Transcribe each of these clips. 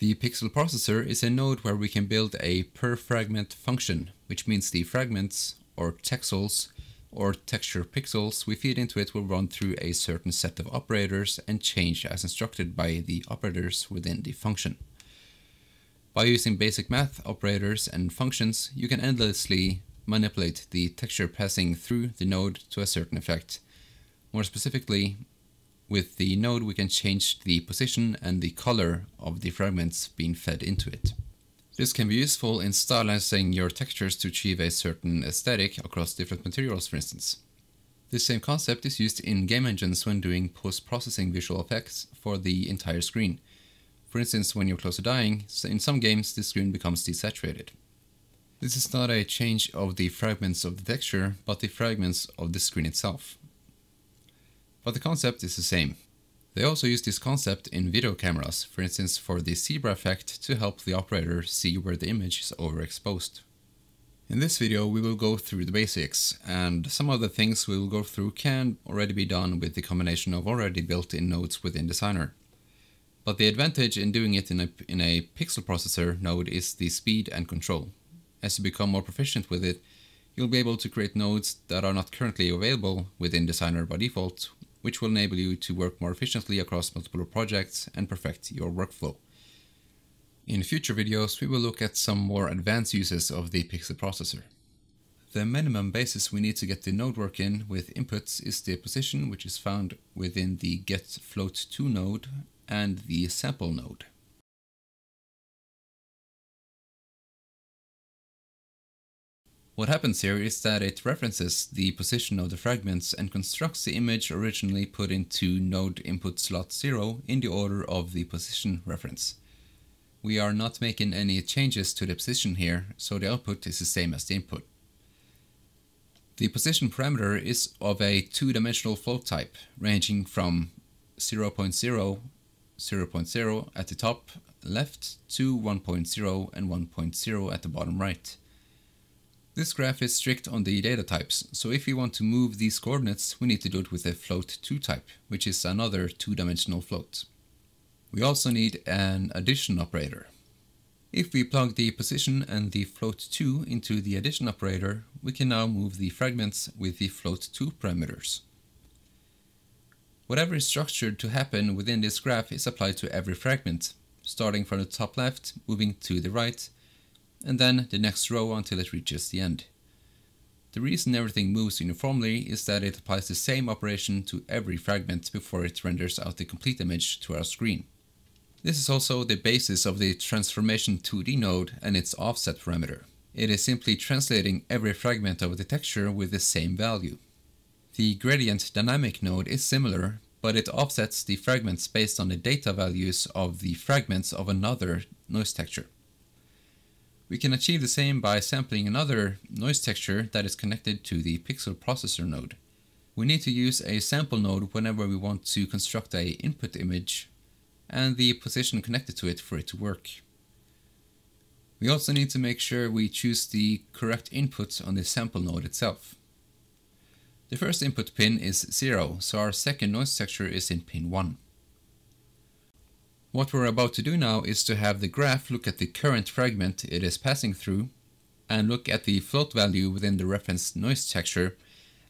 The Pixel Processor is a node where we can build a per fragment function, which means the fragments or texels or texture pixels we feed into it will run through a certain set of operators and change as instructed by the operators within the function. By using basic math operators and functions, you can endlessly manipulate the texture passing through the node to a certain effect. More specifically, with the node we can change the position and the color of the fragments being fed into it. This can be useful in stylizing your textures to achieve a certain aesthetic across different materials, for instance. This same concept is used in game engines when doing post-processing visual effects for the entire screen. For instance, when you're close to dying, in some games the screen becomes desaturated. This is not a change of the fragments of the texture, but the fragments of the screen itself. But the concept is the same. They also use this concept in video cameras, for instance for the zebra effect to help the operator see where the image is overexposed. In this video we will go through the basics, and some of the things we will go through can already be done with the combination of already built-in nodes within Designer. But the advantage in doing it in a pixel processor node is the speed and control. As you become more proficient with it, you'll be able to create nodes that are not currently available within Designer by default, which will enable you to work more efficiently across multiple projects and perfect your workflow. In future videos, we will look at some more advanced uses of the pixel processor. The minimum basis we need to get the node work in with inputs is the position, which is found within the GetFloat2 node and the Sample node. What happens here is that it references the position of the fragments and constructs the image originally put into node input slot 0 in the order of the position reference. We are not making any changes to the position here, so the output is the same as the input. The position parameter is of a two-dimensional float type, ranging from 0.0, 0.0 at the top left to 1.0 and 1.0 at the bottom right. This graph is strict on the data types, so if we want to move these coordinates, we need to do it with a float2 type, which is another two-dimensional float. We also need an addition operator. If we plug the position and the float2 into the addition operator, we can now move the fragments with the float2 parameters. Whatever is structured to happen within this graph is applied to every fragment, starting from the top left, moving to the right, and then the next row until it reaches the end. The reason everything moves uniformly is that it applies the same operation to every fragment before it renders out the complete image to our screen. This is also the basis of the Transformation 2D node and its offset parameter. It is simply translating every fragment of the texture with the same value. The Gradient Dynamic node is similar, but it offsets the fragments based on the data values of the fragments of another noise texture. We can achieve the same by sampling another noise texture that is connected to the pixel processor node. We need to use a sample node whenever we want to construct an input image and the position connected to it for it to work. We also need to make sure we choose the correct input on the sample node itself. The first input pin is 0, so our second noise texture is in pin 1. What we're about to do now is to have the graph look at the current fragment it is passing through and look at the float value within the referenced noise texture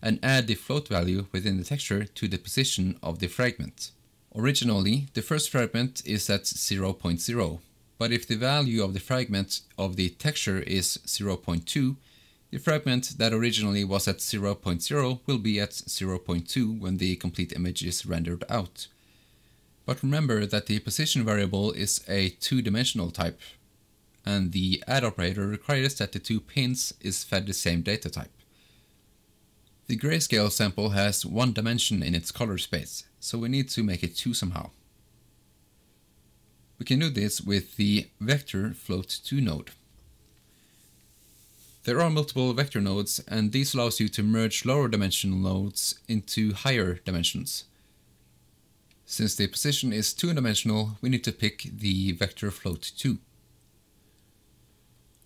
and add the float value within the texture to the position of the fragment. Originally, the first fragment is at 0.0, but if the value of the fragment of the texture is 0.2, the fragment that originally was at 0.0 will be at 0.2 when the complete image is rendered out. But remember that the position variable is a two-dimensional type, and the add operator requires that the two pins is fed the same data type. The grayscale sample has one dimension in its color space, so we need to make it two somehow. We can do this with the vector float2 node. There are multiple vector nodes, and this allows you to merge lower dimensional nodes into higher dimensions. Since the position is two-dimensional, we need to pick the vector float2.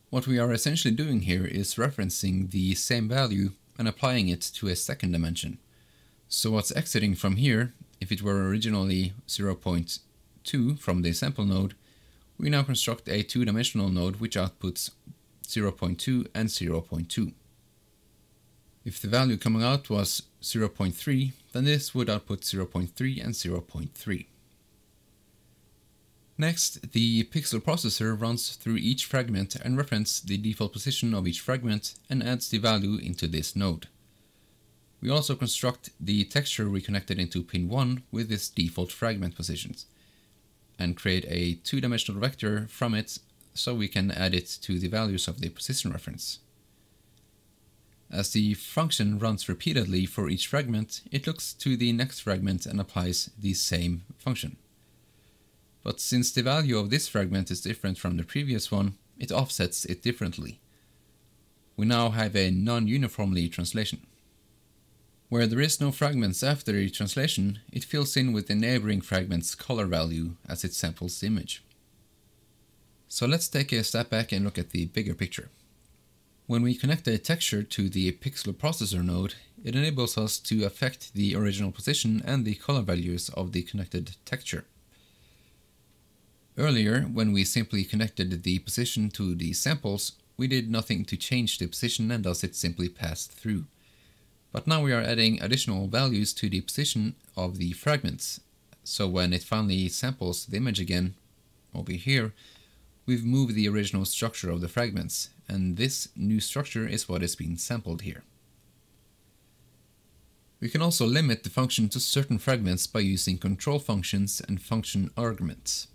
What we are essentially doing here is referencing the same value and applying it to a second dimension. So what's exiting from here, if it were originally 0.2 from the sample node, We now construct a two-dimensional node which outputs 0.2 and 0.2. If the value coming out was 0.3, then this would output 0.3 and 0.3. Next, the pixel processor runs through each fragment and references the default position of each fragment and adds the value into this node. We also construct the texture we connected into pin 1 with its default fragment positions, and create a two-dimensional vector from it so we can add it to the values of the position reference. As the function runs repeatedly for each fragment, it looks to the next fragment and applies the same function. But since the value of this fragment is different from the previous one, it offsets it differently. We now have a non-uniformly translation. Where there is no fragments after the translation, it fills in with the neighboring fragment's color value as it samples the image. So let's take a step back and look at the bigger picture. When we connect a texture to the pixel processor node, it enables us to affect the original position and the color values of the connected texture. Earlier, when we simply connected the position to the samples, we did nothing to change the position and thus it simply passed through. But now we are adding additional values to the position of the fragments, so when it finally samples the image again, over here, we've moved the original structure of the fragments, and this new structure is what is being sampled here. We can also limit the function to certain fragments by using control functions and function arguments.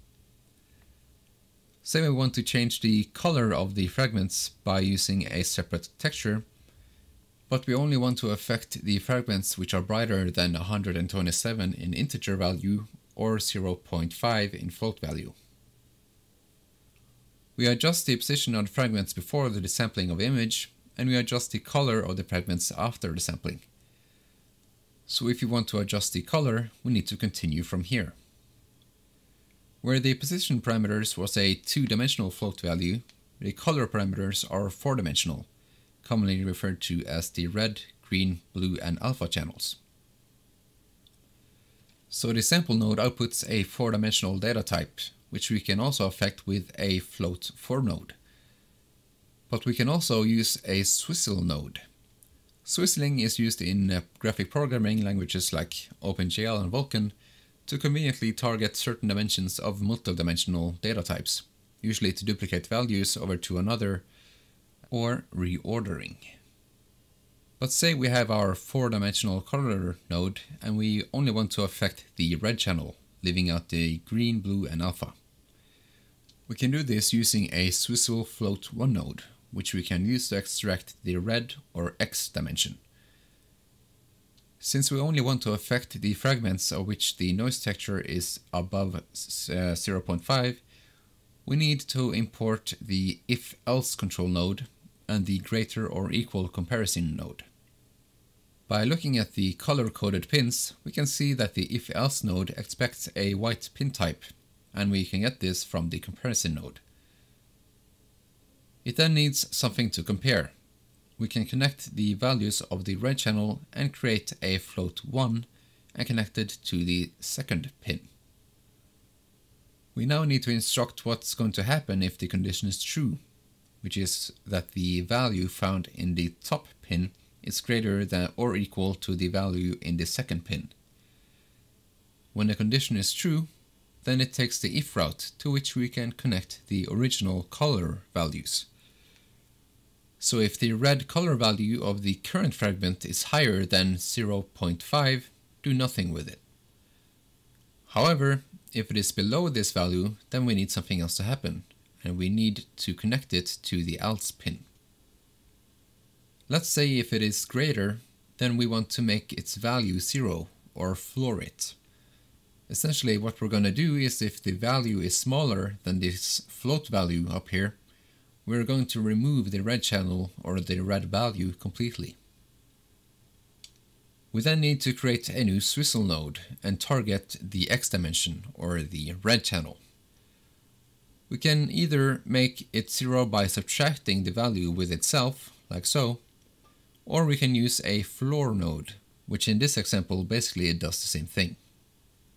Say we want to change the color of the fragments by using a separate texture, but we only want to affect the fragments which are brighter than 127 in integer value or 0.5 in float value. We adjust the position of the fragments before the sampling of the image, and we adjust the color of the fragments after the sampling. So if you want to adjust the color, we need to continue from here. Where the position parameters was a two-dimensional float value, the color parameters are four-dimensional, commonly referred to as the red, green, blue, and alpha channels. So the sample node outputs a four-dimensional data type, which we can also affect with a Float4 node. But we can also use a Swizzle node. Swizzling is used in graphic programming languages like OpenGL and Vulkan to conveniently target certain dimensions of multidimensional data types, usually to duplicate values over to another, or reordering. Let's say we have our four-dimensional color node and we only want to affect the red channel, leaving out the green, blue, and alpha. We can do this using a Swizzle Float1 node, which we can use to extract the red or X dimension. Since we only want to affect the fragments of which the noise texture is above 0.5, we need to import the if-else control node and the greater or equal comparison node. By looking at the color-coded pins, we can see that the if-else node expects a white pin type, and we can get this from the comparison node. It then needs something to compare. We can connect the values of the red channel and create a float1 and connect it to the second pin. We now need to instruct what's going to happen if the condition is true, which is that the value found in the top pin is greater than or equal to the value in the second pin. When the condition is true, then it takes the if route, to which we can connect the original color values. So if the red color value of the current fragment is higher than 0.5, do nothing with it. However, if it is below this value, then we need something else to happen, and we need to connect it to the else pin. Let's say if it is greater, then we want to make its value 0, or floor it. Essentially what we're going to do is if the value is smaller than this float value up here, we're going to remove the red channel or the red value completely. We then need to create a new Swizzle node and target the X dimension or the red channel. We can either make it 0 by subtracting the value with itself, like so, or we can use a floor node, which in this example basically does the same thing.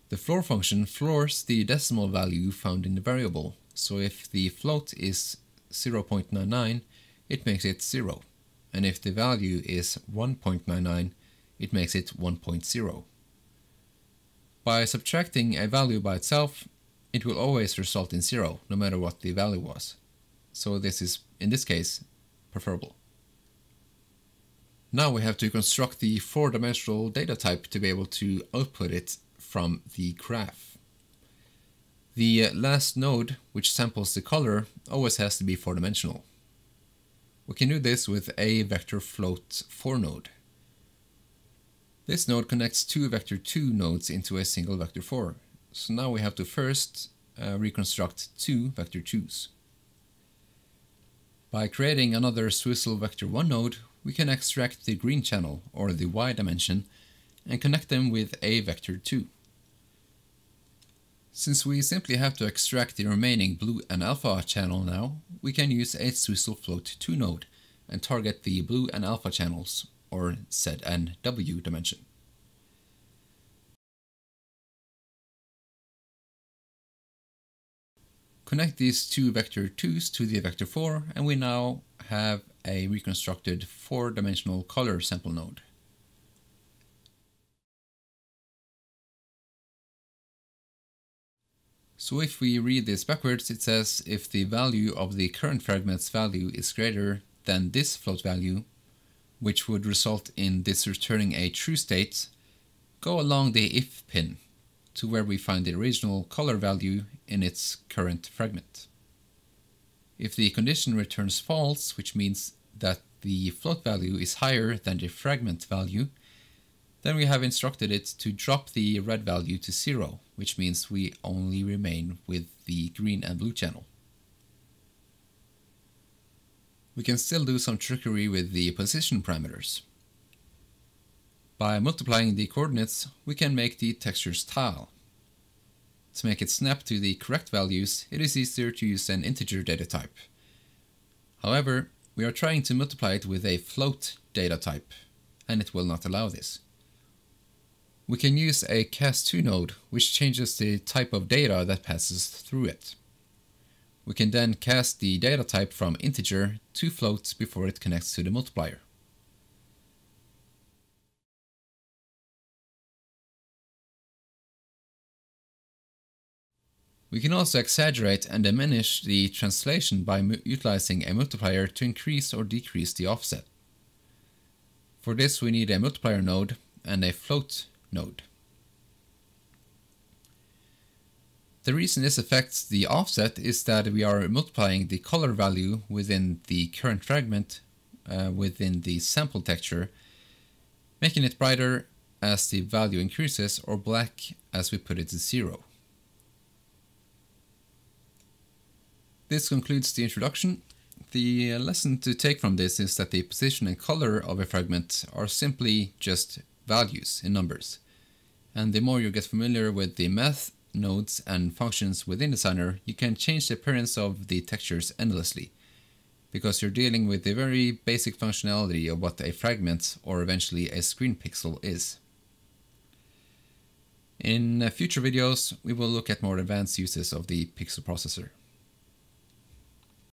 The floor function floors the decimal value found in the variable, So if the float is 0.99, it makes it 0. And if the value is 1.99, it makes it 1.0. By subtracting a value by itself, it will always result in 0, no matter what the value was. So this is, in this case, preferable. Now we have to construct the four-dimensional data type to be able to output it from the graph. The last node, which samples the color, always has to be four-dimensional. We can do this with a vector float4 node. This node connects two vector2 nodes into a single vector4. So now we have to first reconstruct two vector2s. By creating another Swizzle vector1 node, we can extract the green channel, or the Y dimension, and connect them with a vector2. Since we simply have to extract the remaining blue and alpha channel now, we can use a Swizzle float2 node and target the blue and alpha channels, or Z and W dimension. Connect these two vector2s to the vector4, and we now have a reconstructed four-dimensional color sample node. So if we read this backwards, it says if the value of the current fragment's value is greater than this float value, which would result in this returning a true state, go along the if pin to where we find the original color value in its current fragment. If the condition returns false, which means that the float value is higher than the fragment value, then we have instructed it to drop the red value to 0, which means we only remain with the green and blue channel. We can still do some trickery with the position parameters. By multiplying the coordinates, we can make the texture's tile. To make it snap to the correct values, it is easier to use an integer data type. However, we are trying to multiply it with a float data type, and it will not allow this. We can use a Cast To node, which changes the type of data that passes through it. We can then cast the data type from integer to float before it connects to the multiplier. We can also exaggerate and diminish the translation by utilizing a multiplier to increase or decrease the offset. For this, we need a multiplier node and a float node. The reason this affects the offset is that we are multiplying the color value within the current fragment within the sample texture, making it brighter as the value increases or black as we put it to 0. This concludes the introduction. The lesson to take from this is that the position and color of a fragment are simply just values in numbers. And the more you get familiar with the math, nodes, and functions within Designer, you can change the appearance of the textures endlessly, because you're dealing with the very basic functionality of what a fragment, or eventually a screen pixel, is. In future videos, we will look at more advanced uses of the pixel processor.